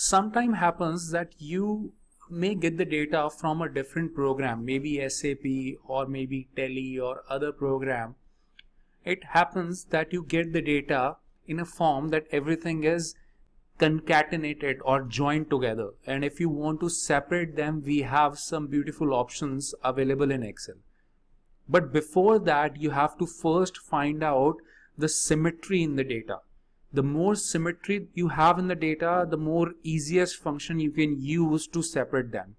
sometimes happens that you may get the data from a different program, maybe SAP or maybe Tally or other program. It happens that you get the data in a form that everything is concatenated or joined together, and if you want to separate them, we have some beautiful options available in Excel. But before that, you have to first find out the symmetry in the data. The more symmetry you have in the data, the more easiest function you can use to separate them.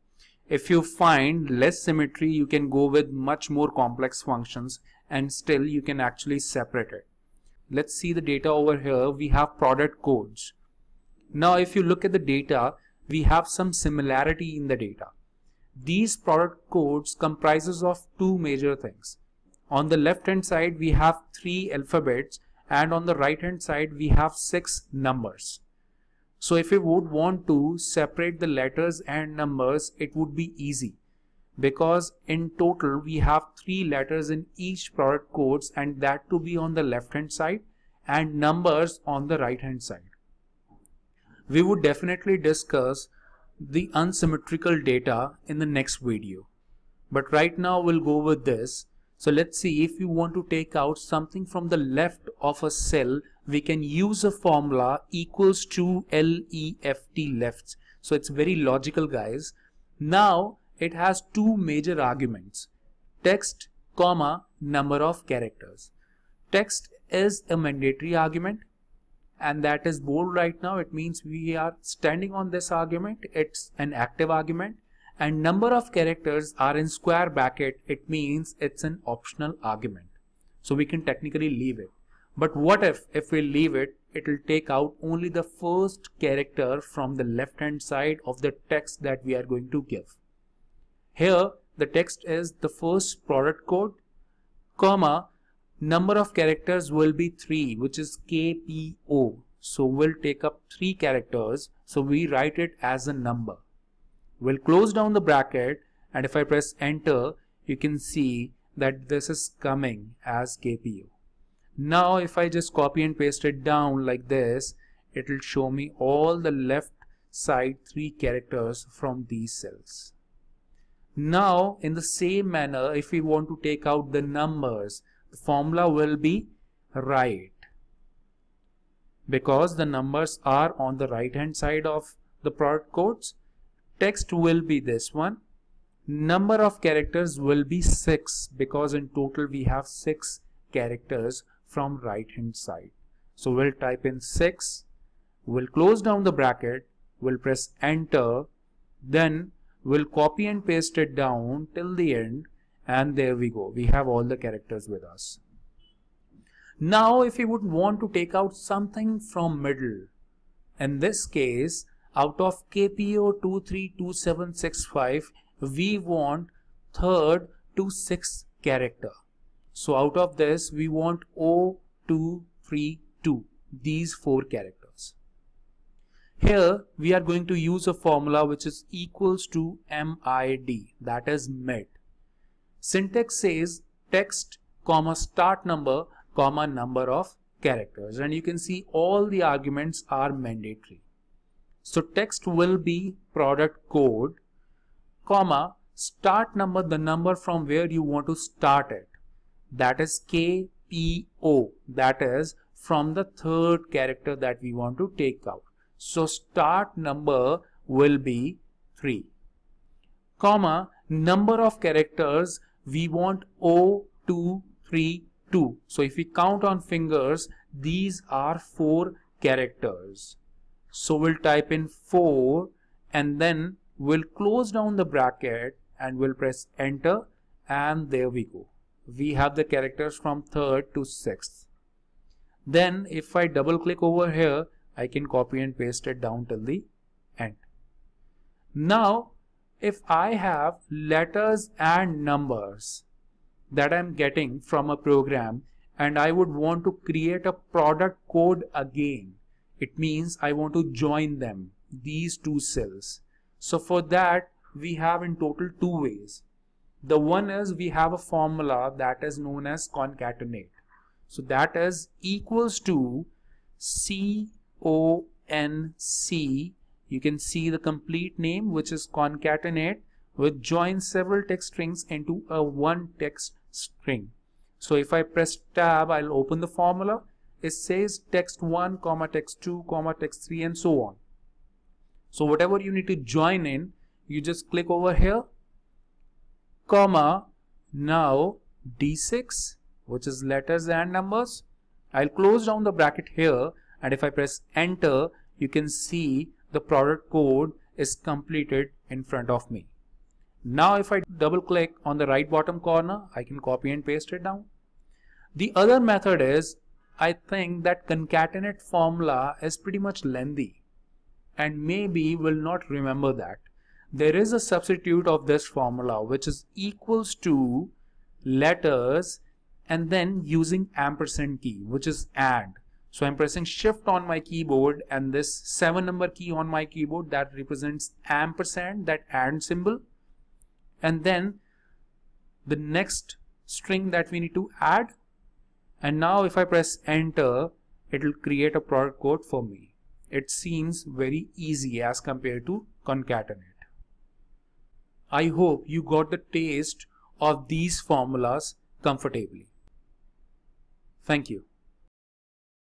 If you find less symmetry, you can go with much more complex functions and still you can actually separate it. Let's see the data over here. We have product codes. Now if you look at the data, we have some similarity in the data. These product codes comprises of two major things. On the left hand side, we have 3 alphabets, and on the right hand side we have 6 numbers. So if you would want to separate the letters and numbers, it would be easy, because in total we have 3 letters in each product codes, and that to be on the left hand side and numbers on the right hand side. We would definitely discuss the unsymmetrical data in the next video, but right now we'll go with this. So let's see, if you want to take out something from the left of a cell, we can use a formula equals to LEFT, left. So it's very logical, guys. Now it has 2 major arguments, text, comma, number of characters. Text is a mandatory argument, and that is bold right now. It means we are standing on this argument. It's an active argument. And number of characters are in square bracket. It means it's an optional argument. So we can technically leave it. But what if we leave it, it will take out only the first character from the left hand side of the text that we are going to give. Here the text is the first product code, comma, number of characters will be 3, which is KPO. So we'll take up 3 characters. So we write it as a number. We'll close down the bracket, and if I press enter, you can see that this is coming as KPO. Now if I just copy and paste it down like this, it will show me all the left side 3 characters from these cells. Now in the same manner, if we want to take out the numbers, the formula will be right, because the numbers are on the right hand side of the product codes. Text will be this one. Number of characters will be 6, because in total we have 6 characters from right hand side. So we'll type in 6. We'll close down the bracket. We'll press enter. Then we'll copy and paste it down till the end. And there we go. We have all the characters with us. Now if you would want to take out something from middle, in this case, out of KPO232765, we want 3rd to 6th character. So out of this, we want 0232, these 4 characters. Here we are going to use a formula which is equals to MID, that is MID. Syntax says text, comma, start number, comma, number of characters, and you can see all the arguments are mandatory. So text will be product code, comma, start number, the number from where you want to start it. That is KPO, that is from the 3rd character that we want to take out. So start number will be 3. Comma, number of characters, we want 0232. So if we count on fingers, these are 4 characters. So we'll type in 4, and then we'll close down the bracket and we'll press enter, and there we go. We have the characters from 3rd to 6th. Then if I double click over here, I can copy and paste it down till the end. Now if I have letters and numbers that I'm getting from a program, and I would want to create a product code again, it means I want to join them, these 2 cells. So for that, we have in total 2 ways. The one is we have a formula that is known as concatenate. So that is equals to C O N C you can see the complete name, which is concatenate, which joins several text strings into a one text string. So if I press tab, I'll open the formula. It says text1 comma text2 comma text3 and so on. So whatever you need to join in, you just click over here, comma, now D6, which is letters and numbers. I'll close down the bracket here, and if I press enter, you can see the product code is completed in front of me. Now if I double click on the right bottom corner, I can copy and paste it down. The other method is, I think that concatenate formula is pretty much lengthy and maybe will not remember that. There is a substitute of this formula, which is equals to letters and then using ampersand key, which is AND. So I'm pressing shift on my keyboard, and this 7-number key on my keyboard that represents ampersand, that AND symbol. And then the next string that we need to add. And now if I press enter, it will create a product code for me. It seems very easy as compared to concatenate. I hope you got the taste of these formulas comfortably. Thank you.